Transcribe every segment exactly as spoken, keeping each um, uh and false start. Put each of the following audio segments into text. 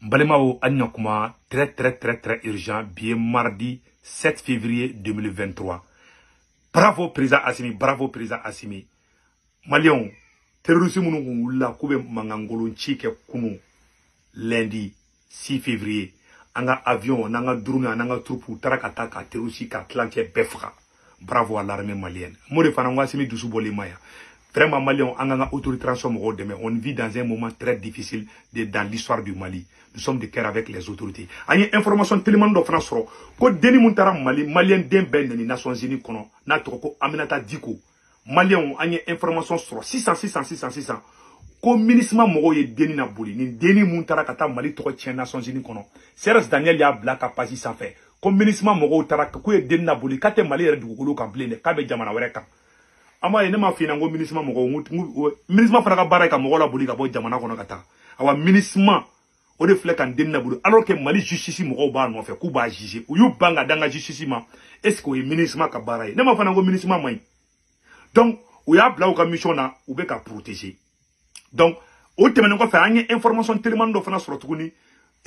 Mbalemao Agnokouma, très très très très urgent, bien mardi sept février deux mille vingt-trois. Bravo président Assimi, bravo président Assimi. Malion, terrorisme nous la koube mangangolon chike kunu lundi six février. Anga avion, nanga drone, nanga troupe, tarakataka, terrorisika, tlanke, befra. Bravo à l'armée malienne. Mode fanangwa Assimi dousu bolemaya. Vraiment Maliens, on vit dans un moment très difficile de, dans l'histoire du Mali. Nous sommes de cœur avec les autorités. Il y a une information tellement de France que Denis Muntara Mali, Malien d'un ben des Nations Unies, Aminata Dicko. Malien, il y a une information sur six cents, six cents, six cents, six cents. Comme ministre Moro et Denis Nabuliyi, Denis Muntara Kata Mali trois Nations Unies. Serge Daniel ya blaka pasi sans faire. Comme ministre Moro Taraka, Denis Nabuliyi, Kate Mali et Dougolo Kamblene, Kabe Djamana Wereka. Ama ene ma fina ngo minisma moko ngut minisma fana ka baraka moko la boli ka bo jamana kono kata awa minisma o reflect and denna bulu alors que Mali justice moko ba no fe ku ba juger uyu banga danga justice ma est-ce que minisma ka barai ne ma fana ngo minisma mai donc uya bla o ka missiona u be ka protéger donc o temene ko fa any information tellement do fana sur tukuni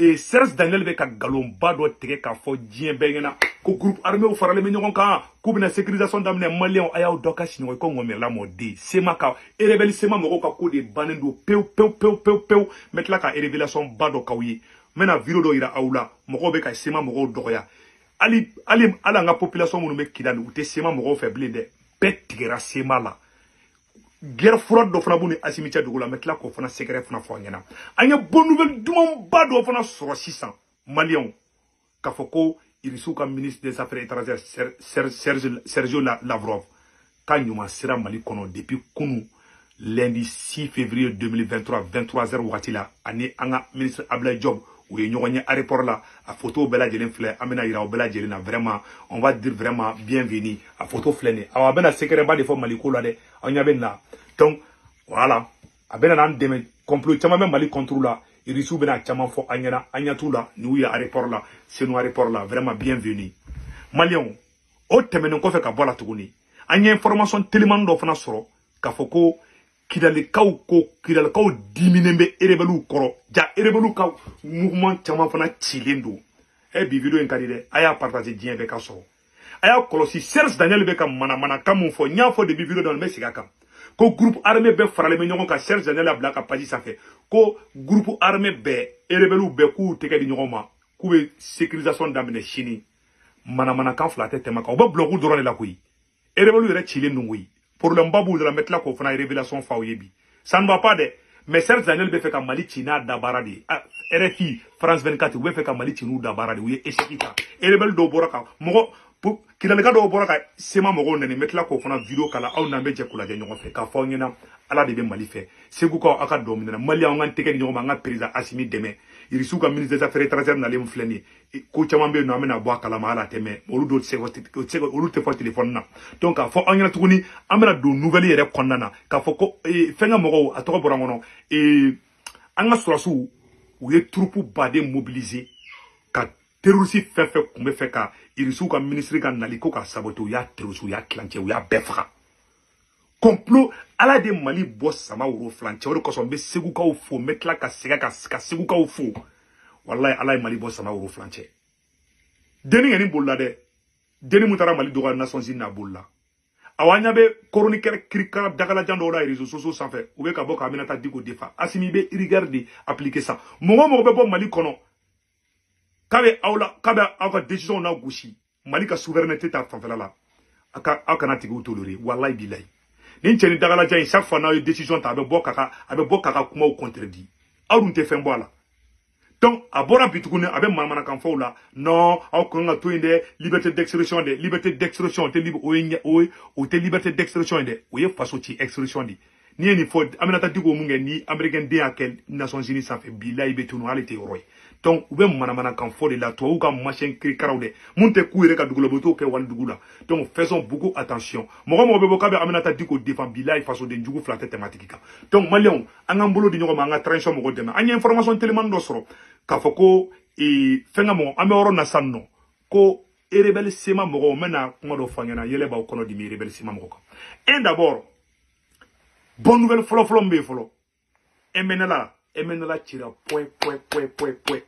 et Serge Daniel be ka galomba do tege ka fo dien bengena ko groupe armé au farale me ngon ka ko bina sécurisation d'amné malien ayaw dokash ni ko ngomir la modi sema ka e rebel sema mo ko ko de banendo pew pew pew pew pew metla ka révélation bado kawi mena viro do ira aula mo ko be ka sema mo doya ali ali ala nga population mo me kidal ou te sema mo faible de betira sema la guerre froide do frabuni Assimi tia dugula metla ko fana secret fana fo ngena anya bonne nouvelle dum bado fana sur six cents malien ka foko il est comme ministre des Affaires étrangères Sergio Lavrov. Quand nous sommes Mali depuis lundi six février deux mille vingt-trois, vingt-trois heures, année ministre Ablaye Job, où il y a un rapport là, à photo Bella Djelin Fleur, Amena Ira Bella Djelin, vraiment, on va dire vraiment bienvenue, à photo Fleur. Alors, on a un secret de forme Mali Kolade, on y a là. Donc, voilà, on a un complot, on a Mali contre là. Irisou bena chama fo anyana anyatula nuya airport la senu airport la vraiment bienvenue Malion o temene ko fe ka bola tuguni anya information tellement do fana soro ka foko kidale kaw ko kidale kaw diminembe erebelu koro ja erebelu kaw mouvement chama fana chilendo e bi video en kadide aya partager dien be ka soro aya kolosi Serge Daniel be ka mana mana kamu fo nya fo de bi video don be sigaka ko groupe armé be farale me nyon ka Serge Daniel la blaka paji ça fait ko groupe armé be erebelu be ku teke di nyoma ku be sécurisation d'amné chini mana mana ka flatte tema ka bo bloku drone la kuyi erebelu re chile ndungui pour le mbabou de la mettre la ko fana révélation faoyebi ça ne va pas de mais Serge Daniel be fe ka Mali china da baradi R F I France vingt-quatre be fe ka Mali chinu da baradi wi eskita erebelu do boraka mo pour qu'il a le cas de Boraka, c'est ma morone, mettre la coffre en vidéo, car la on a média pour la gagne, on fait qu'à Fognana, à la début malifait. C'est pourquoi Aka domine, Malia en antique, il y aura un président Assimi demain. Il est ministre des Affaires étrangères dans les mouflés. Et Kochambe n'a même à boire Kalamara Teme, au l'autre, c'est votre fois téléphone. Donc, à Fognana Tourni, Amena de nouvelles reconnanas, car Foko et Fengamoro à Toroboramono et Angaswasu, où les troupes badées mobilisées. Terroriste fait fait comme fait ka irisu ka ministre ka naliko ka saboto ya terroriste ya clanche ya befra complot ala de Mali boss sama woro flanche woro ko so be segu ka ofo metla ka sega ka ka segu ka ofo wallahi ala Mali boss sama woro flanche deni ngeni bolla de deni Muntara Mali do Nations Unies na bolla awanya be chroniqueur krikara dagala jando la réseaux sociaux sans fait ou be ka boka Aminata Dicko defa Assimi be regarder appliquer ça momo mo be bo Mali kono Kabe aula kabe aka décision na gushi Malika souveraineté ta fanfela la aka aka na tigu tolori wallahi billahi ni cheni dagala jay chaque fois na décision ta be bokaka abe bokaka kuma au contredit arun te fembo la donc abora bitukune abe manamana kan fo la non au konga toinde liberté d'expression de liberté d'expression te libre o o te liberté d'expression de o ye façon ti expression di ni ni fo Aminata Dicko mu ngeni ni américain de akel Nations Unies ça fait billahi betunu halite roy donc ou même manamana kan fo de la toi ou ka machin kri karawde monte kuire ka dugula boto ke wan dugula donc faisons beaucoup attention mo mo be boka be Aminata Dicko défend billahi façon de njugu flatter thématique ka donc malion anga mbolo di nyoko manga transition mo godema anya information tellement dosro ka foko e fenga mo amoro na sanno ko e rebel sema mo mena ko do fanyana yele ba ko no di mi rebel sema mo ko et d'abord bonne nouvelle flo flombe flo M N L A M N L A tira point, point, point, point, point.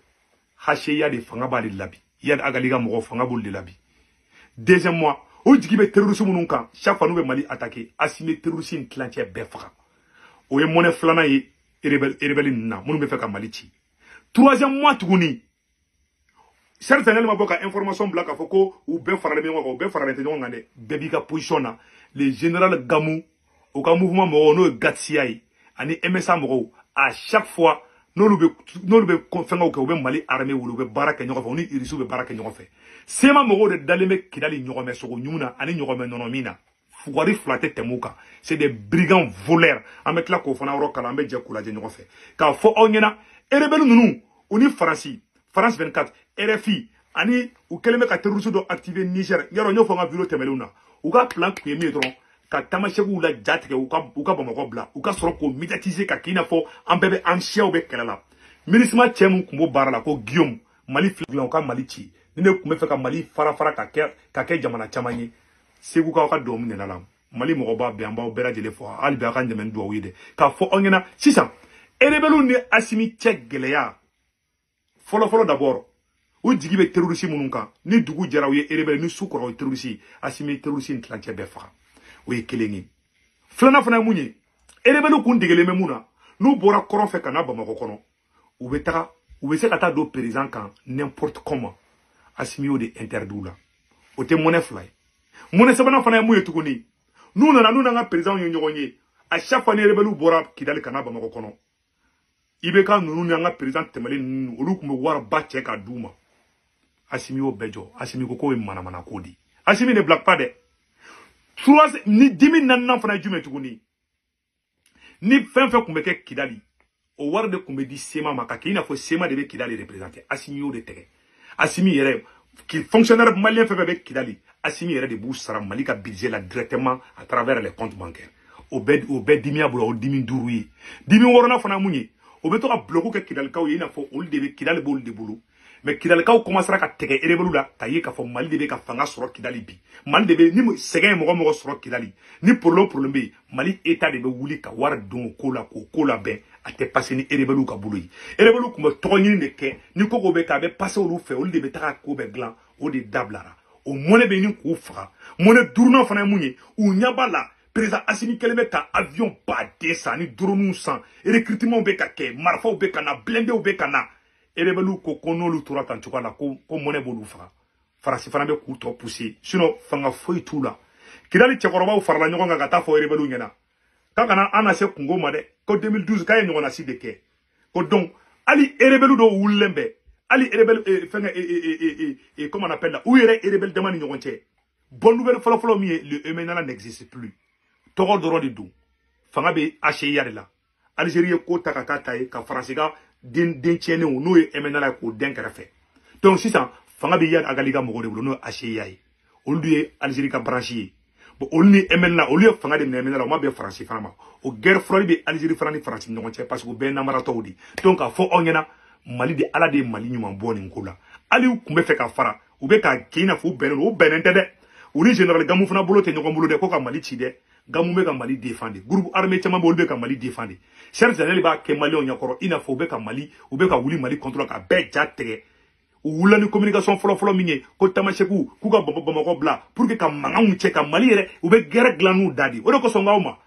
Haché ya de fangabali de labi. Ya de agaliga moro fangaboli de labi. Deuxième mois, ou djibe terrorisme mounoukan. Chaque fois nous Mali attaqué, Assimi terrorisme tlantier befra. Ou ye mone flana ye, erebeli nan, mounou me feka Malichi. Troisième mois, touni. Certains m'a beaucoup d'informations black à Foko ou bien faire les mémoires ou bien faire les ténons en année. Bébiga Pouchona, le général Gamou, au mouvement Morono Gatsiaï, année M S A Moro, à chaque fois, nous nous confinons au Kobé Mali armé ou le Barak et Norvon, il résout Barak et Norvon. C'est ma Moro de Daleme Kidali Norome sur Nuna, année Norome Nonomina. Fouari flatte Temuka. C'est des brigands voleurs. Avec la Kofana Rokalambe Djakula de Norfe. Car Fo Onyena, et rebelle nous, on est Francie. France vingt-quatre, R F I, ani ou quel mec a terrorisé d'activer Niger, il y a un autre bureau temeluna, ou un plan qui est mis quand Tamashegou la jate ou quand Bomogobla, ou quand Soroko médiatisé Kakina fo, un bébé en chien ou Bekalala. Minisma Tchemou Kumbo Baralako Guillaume, Mali Flanka Malichi, ne Kumefeka Mali Farafara Kaker, Kaker Jamana Chamani, Seguka Domine Nalam, Mali Moroba Biamba ou Bera de l'effort, Albertan de Mendouide, car Fo Ongena, Sisa, et les Belloune Assimi Tchek Gelea. Folo folo d'abord. Ou djigibe terrorisi mounouka. Ni dougou djaraouye erebe ni soukora ou terrorisi. Assimi terrorisi n'tlantia befra. Ou ye keleni. Flana fana mounye. Erebe nou koundegele memouna. Nou bora koron fe kana bamakokono. Ou betaka. Ou bese kata do perizan kan. N'importe comment. Assimi ou de interdou la. Ou te mone fly. Mone sabana fana mouye tukoni. Nou nana nou nana perizan yon nyoronye. A chaque fois erebe nou bora kidali kana bamakokono. Ibeka nous n'avons pas présenté temeli nous au look me voir battre à Douma. Assimi au Bejo, Assimi koko et manamana kodi. Assimi ne blague pas de. Trois ni dix mille nanan fana du metuguni. Ni fin fin kumeke kidali. Au war de kumedi sema makaki il faut sema de kidali représenter. Assimi au de terre. Assimi yere qui fonctionnaire malien fait avec kidali. Assimi yere de Boussara Malika budget là directement à travers les comptes bancaires. Au bed au bed dimi abula au dimi douroui. Dimi warona fana muni. Au bout de la bloco que Kidalkao y est n'afo, on le devait Kidal boule de boulot. Mais Kidalkao commencera à tégé et reboula, taillé qu'à fond mal devait qu'à fanga sur Kidalibi. Mal devait ni séguin moro moro sur Kidali, ni pour l'eau pour le bé, Mali état de bouli qu'à war don cola cola ben, à te passer ni reboulou qu'à boulot. Et reboulou comme trogné ne qu'est, ni coco bec avait passé au loup fait, on le devait à cobe blanc, au de dablara, au monnaie béni coufra, monnaie tournant fana mouni, ou nyabala. Président Assimi Kelemeta avion badé ça ni dronou sans recrutement bekake marfa obekana blindé obekana erebelu kokono lutura tantukala ko mone bolufa farasi farambe ku trop pousser sinon fanga foi tout là kidali tchekoroba ou farla nyonga gata fo erebelu ngena kakana anase kungo made ko deux mille douze kay nyona sideke ko donc ali erebelu do wulembe ali erebelu fanga et et comment on appelle là ou erebelu demani nyogonche bonne nouvelle folo folo mi le M N L A n'existe plus. Toro doro de dou. Fangabe H I A de la. Algérie kota kakatae, ka Francega, den tienne ou noue M N L A ko den karafe. Donc si ça, Fangabe yad agaliga moro de boulou no H I A. Ou lui Algérie ka branchier. Bon, ou lui M N L A, ou lui Fangabe M N L A, ou ma be Franci Fanama. Ou guerre froide be Algérie Franci Franci non tchè, parce que ben namarato ou di. Donc a fo onyena, Mali de ala de Mali nyouman bon n'kola. Ali ou koume fe ka fara, ou be ka kina fou benen, ou benen tede. Ou li général gamou fana boulou te nyokon boulou de koka Mali chide. Gamoube ka Mali défendre. Groupe armé tchama bolbe ka Mali défendre. Serge Daniel ba ke Mali on yakoro inafobe ka Mali ou be ka wuli Mali contrôle ka be jatere. Ou wula ni communication folo folo minye ko tamasheku ku ka bomoko bla pour que ka mangamu che ka Mali ere ou be gere glanou dadi. Ode ko songa uma.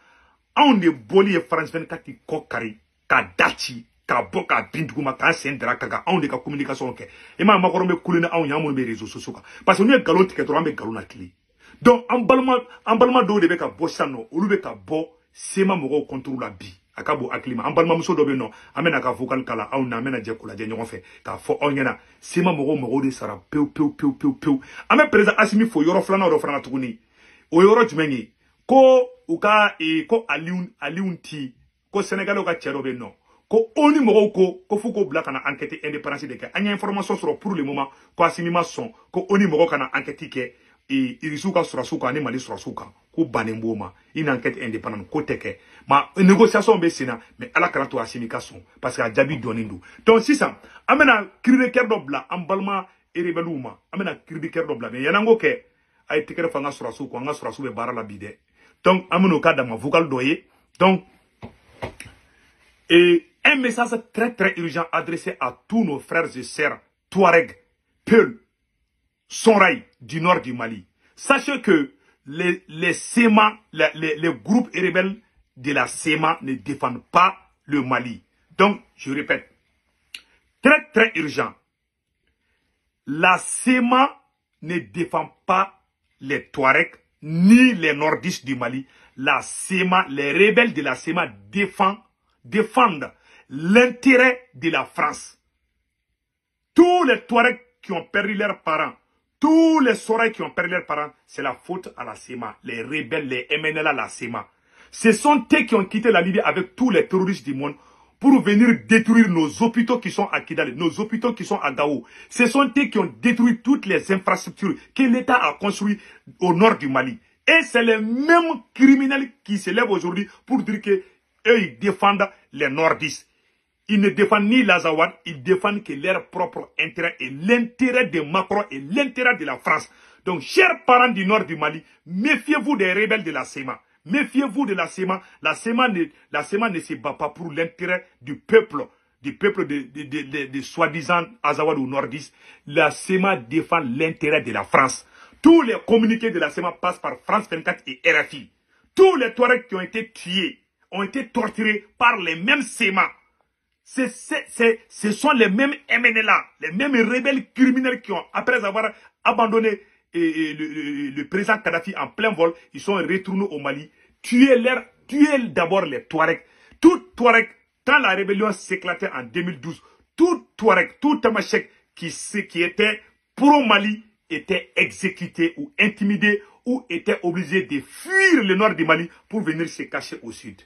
On de boli e France vingt-quatre ko kari ka dachi ka boka binduma ka sendra ka on de ka communication ke. E ma makoro me kulina on yamu be réseaux sociaux ka. Parce que nous galon tike to ambe galona kli. Donc, emballement d'eau de Beka Bossano, ou le Beka Bo, c'est ma moro contre la bi. Akabo Aklima, emballement mousso d'obe non, amène à ka vocal kala, on amène à Djakula, Djanyon fait, ka fo onyana, c'est ma moro moro de Sara, peu, peu, peu, peu, peu. Amène présent Assimi fo yoro flana ou flana tourni. Ou yoro jmengi, ko uka e ko alioun, alioun ti, ko Sénégal ou ka tcherobe non. Ko oni moro ko, ko fuko bla kana enquête indépendance de ka. Anya information sur pour le moment, ko Assimi mason, ko oni moro kana enquête ke. Et il y a Surasuka, il y a des Surasuka, il y a des Boma, une enquête indépendante, côté ma négociation est Sénat, mais à la carte à Simikason, parce qu'il y a Djabi Donindo. Donc, si ça, amena Kribe Kerdobla, Ambalma et Rebeluma, amena Kribe Kerdobla, mais il y a un goke, a été créé par Surasuka, on a Surasuka et Barala Bide. Donc, amena au cadre de ma vocal doyer, donc, et un message très très urgent adressé à tous nos frères et sœurs Touareg, Peul, Sonraï du nord du Mali. Sachez que les, les C M A, les, les, les groupes rebelles de la C M A ne défendent pas le Mali. Donc, je répète, très très urgent, la C M A ne défend pas les Touaregs ni les nordistes du Mali. La C M A, les rebelles de la C M A défendent, défendent l'intérêt de la France. Tous les Touaregs qui ont perdu leurs parents, tous les Sorais qui ont perdu leurs parents, c'est la faute à la C M A. Les rebelles, les M N L A, la C M A. Ce sont eux qui ont quitté la Libye avec tous les terroristes du monde pour venir détruire nos hôpitaux qui sont à Kidal, nos hôpitaux qui sont à Gao. Ce sont eux qui ont détruit toutes les infrastructures que l'État a construites au nord du Mali. Et c'est les mêmes criminels qui se lèvent aujourd'hui pour dire qu'eux, ils défendent les nordistes. Ils ne défendent ni l'Azawad, ils défendent que leur propre intérêt et l'intérêt de Macron et l'intérêt de la France. Donc, chers parents du nord du Mali, méfiez-vous des rebelles de la C M A. Méfiez-vous de la C M A. La C M A ne, la C M A ne se bat pas pour l'intérêt du peuple, du peuple de, de, de, de, de soi-disant Azawad ou nordistes. La C M A défend l'intérêt de la France. Tous les communiqués de la C M A passent par France vingt-quatre et R F I. Tous les Touaregs qui ont été tués, ont été torturés par les mêmes C M A. C'est, c'est, c'est, ce sont les mêmes M N L A, les mêmes rebelles criminels qui ont, après avoir abandonné Et, et le, le, le président Kadhafi en plein vol, ils sont retournés au Mali, tuer leur, tuer d'abord les Touaregs. Tout Touareg, quand la rébellion s'éclatait en deux mille douze, tout Touareg, tout Tamashek qui, qui était pro-Mali était exécuté ou intimidé ou était obligé de fuir le nord du Mali pour venir se cacher au sud.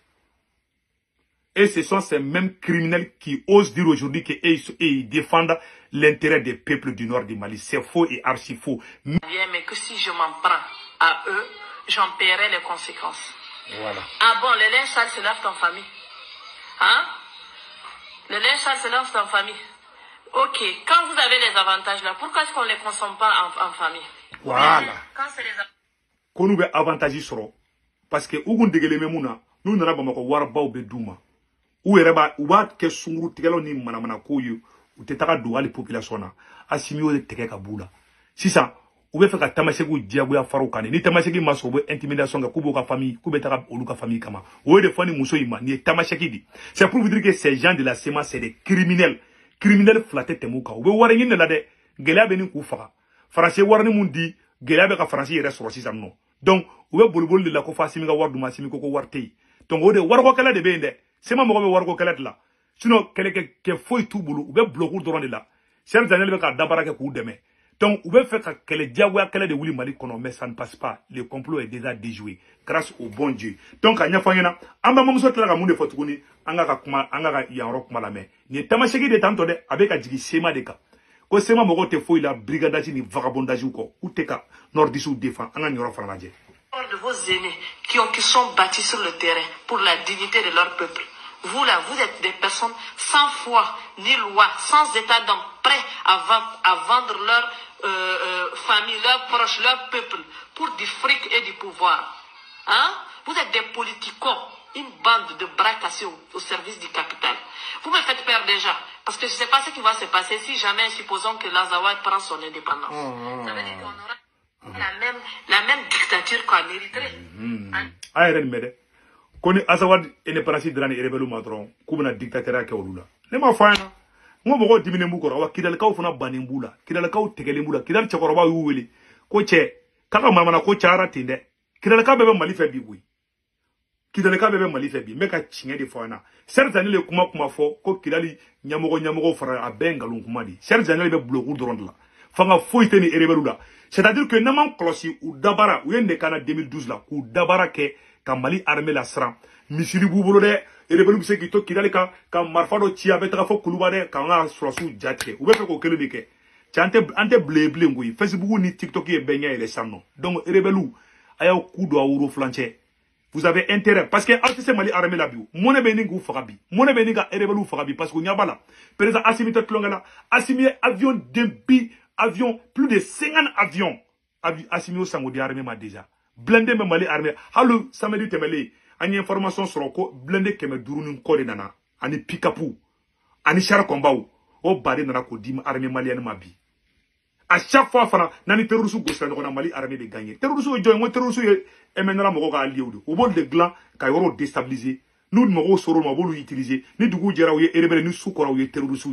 Et ce sont ces mêmes criminels qui osent dire aujourd'hui qu'ils défendent l'intérêt des peuples du nord du Mali. C'est faux et archi faux. Bien, mais que si je m'en prends à eux, j'en paierai les conséquences. Voilà. Ah bon, le linge sale se lave en famille. Hein? Le linge sale se lave en famille. Ok, quand vous avez les avantages là, pourquoi est-ce qu'on ne les consomme pas en, en famille? Voilà. Quand c'est les avantages. Qu'on nous avantages seront. Parce que nous n'avons pas de douma. Ou ereba uba ke sunguru tigalo ni manamana koyo utetaka do ali population na Assimi o teke kabula sisa ube feka tamasheku diabu ya farukane ni tamasheki masobo intimidation ga kuboka famille kubetaka oluka famille kama o de fani muso ima ni tamasheki di. C'est pour vous dire que ces gens de la C M A c'est des criminels criminels flatté temuka ube warani ne la de gelabe ni kufa français warani mundi gelabe ka français reste rossi samno donc ube bolbol de la ko Assimi ga wardu Assimi ko ko wartei donc o de warko kala de bende. C'est moi qui vais voir que là. Sinon, quelqu'un qui fait tout boulot, ou bien bloquer devant de là. C'est Daniel qui a d'abord que coup demain. Donc, ou bien faire que les diables, que les Willy Mali qu'on met, ça ne passe pas. Le complot est déjà déjoué grâce au bon Dieu. Donc, à Nyafangena, à ma maman, sortir la moune de Fotouni, Anga Kuma, Anga Yarok Malame. Ni Tamasheki de Tanto de avec Adji Sema de Ka. Quand Sema Mogo te fouille la brigandage ni vagabondage ou quoi, ou Teka, Nordisou défend, Anga Nora Farnadje. De vos aînés qui, ont, qui sont bâtis sur le terrain pour la dignité de leur peuple. Vous là, vous êtes des personnes sans foi ni loi, sans état d'âme, prêts à vendre, à vendre leur euh, euh, famille, leurs proches, leur peuple pour du fric et du pouvoir. Hein? Vous êtes des politicos, une bande de bras cassés au, au service du capital. Vous me faites peur déjà, parce que je ne sais pas ce qui va se passer si jamais, supposons que l'Azawad prend son indépendance. Mmh. Ça veut dire qu'on aura... La même, la même dictature qu'on mériterait. Aïren Mede, qu'on est Azawad et ne parasit de l'année rebelle matron, comme la dictature à Kaoula. Les mafins, moi, moi, diminuer Moukora, qui dans le cas où on a Banimboula, qui dans le cas où Tegelimboula, qui dans le Chakorova ou Willy, Coche, Kakamamana Cochara Tinde, qui dans le cas de Malifebi, qui dans le cas de Malifebi, Meka Chine de Fana. Certains le Kumakuma Fo, Kokidali, Nyamoro Nyamoro Fara à Bengalum Kumadi, certains le Blou Drondla. C'est-à-dire que Naman Klossi ou Dabara, ou Yenekana deux mille douze là, ou Dabara ke, quand Mali armé la Sram, Missili Bouboulode, et les Belous qui toquent Kidaleka, quand Marfado Tiavetrafo Kouloubade, quand la Srossou Djatre, ou Beko Kelebeke, Tiante Bleblingui, Facebook ni TikTok et Benya et les Samnon. Donc, les Belous, Ayao Koudo Aouro Flanché, vous avez intérêt, parce que Artiste Mali armé la bio, Mone Beningou Farabi, Mone Beninga et les Belous Farabi, parce qu'on y a pas là. Président Assimi Totlongala, Assimi avion d'un bi. Avions, plus de cinquante avions assimilés au Sangoudi armé déjà. Blindé même armé. Hallo, samedi, tu es mêlé. Une information sur le blindé qui me durne une corée nana. ani pikapu, ani shara kombao, o bari nana kodima armée malienne mabi. À chaque fois, nani terroristes gauche la Mali armée de gagner. Terroristes et joint, terroristes et M N L A m'ont allié ou deux. Au bord de gland, quand ils auront déstabilisé, nous ne m'aurons sorons m'aurons utilisé. Ni du coup Jeraouye, Erebel, nous soukoraouye terroristes.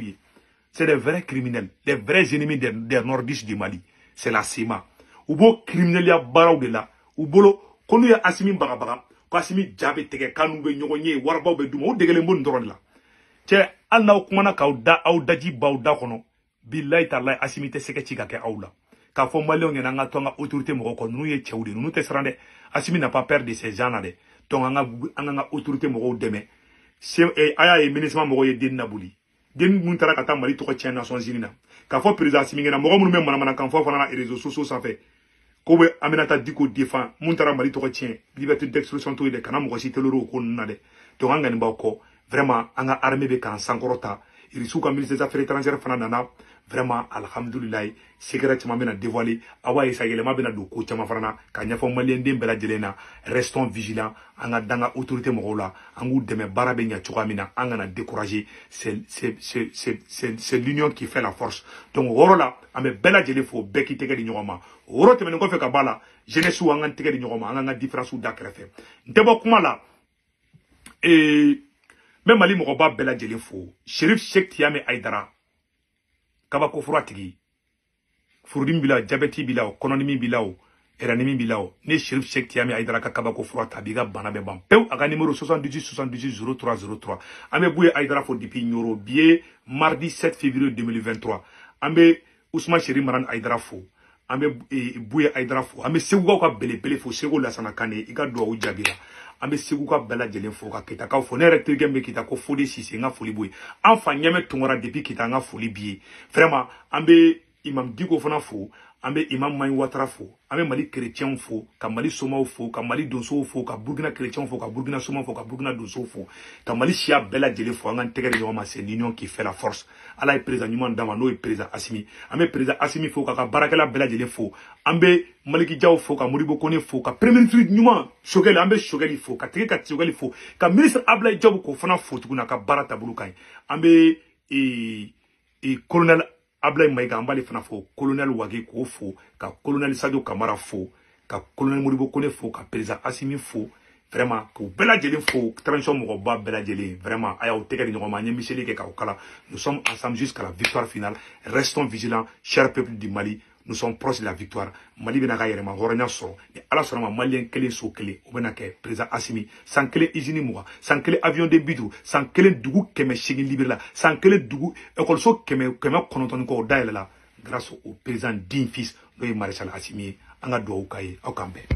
C'est des vrais criminels, des vrais ennemis des, des nordistes du Mali. C'est la C M A. Ou bon criminel ya barau de là. Ou bolo quand nous y a Assimi barabara, quand Assimi jabe tege kanumbe nyonye warba be duma ou dégele mbon drone là. Tiens, alna okumana kauda audaji bauda kono. Billahi tallahi Assimi te seke chiga ke aula. Ka fo mali on nga tonga autorité mo ko nous ye chewde nous te serande. Assimi n'a pas peur de ces gens là de. Tonga nga nga autorité mo ko deme. C M A aya e ministre mo ko ye Denis Nabuliyi. Denis Muntara kata mali to ko tien nation zilina. Ka fo président Assimi nga mo ko mun même mana kan fo fo na réseaux sociaux ça fait. Kobe Aminata Dicko défend Muntara mali to ko tien liberté d'expression to de kana mo ko cité loro ko na de. Tonga nga ni ba ko vraiment anga armée be kan sankorota. Irissou comme ministre des Affaires étrangères Fanana vraiment Alhamdoulilah secrètement mena dévoilé awa isagele mabena doko chama Fanana kanya fo malien dembela jelena restons vigilants anga danga autorité mokola angu deme barabenya chukamina anga na décourager c'est c'est c'est c'est c'est l'union qui fait la force donc horola ame bela jele fo beki teke dinyoma horote menko fe kabala jeunesse ou anga teke dinyoma anga différence ou dakrefe ndebo kuma la et même Ali Moroba Bella Djelefo, Shérif Cheikh Tiame Aydara, Kabako Fouratigi, Fourim Bilao, Djabeti Bilao, Kononimi Bilao, Eranimi Bilao, Ne Shérif Cheikh Tiame Aydara, Kabako Fourat, Abiga Banabebam, Peu, Aga numéro soixante-dix-huit soixante-dix-huit zéro trois zéro trois, Ame Bouye Aydara Fodipi Nyoro, Bié, mardi sept février deux mille vingt-trois, Ame Ousmane Chéri Maran Aydara Fou, Ame Bouye Aydara Fou, Ame Segouka Bele Bele Fou, Sego Lassana Kane, Iga Douaou Djabira. Ame seguka bela jelen foka kita ka fo ne rectege mbe kita ko fo de sise nga foli boy anfa nyame tongora depuis kita nga foli bié vraiment ambe imam diko fona fo ambe imam mai watara fo ambe mali chrétien fo ka mali soma fo ka mali donso fo ka burkina chrétien fo ka burkina soma fo ka burkina donso fo ka mali sia bela jelen fo nga tegere yo ma c'est l'union qui fait la force ala e président nyuma ndama no e président Assimi ambe président Assimi fo ka barakala bela jelen fo ambe Maliki Diaw fo ka Modibo Kone fo ka premier ministre nyuma shogel ambe shogel fo ka tege ka shogel fo ka ministre Ablaye Diaw ko fana fo tukuna ka barata bulukai ambe e e colonel Ablaye Maïga Mbale fana fo colonel Wage ko fo ka colonel Sadio Kamara fo ka colonel Modibo Kone fo ka président Assimi fo vraiment ko bela jeli fo transition mo ba bela jeli vraiment aya o tekeri ni romanye Michel ke ka kala nous sommes ensemble jusqu'à la victoire finale restons vigilants cher peuple du Mali nous sommes proches de la victoire Mali bena ka yerema horanya so ni ala so ma malien kele so kele o bena ke président Assimi sans kele usine moi sans kele avion de bidou sans kele dugu keme shigi libre la sans kele dugu école so keme keme konoton ko dayela grâce au président digne fils noy maréchal Assimi anga do o kaye o kambe.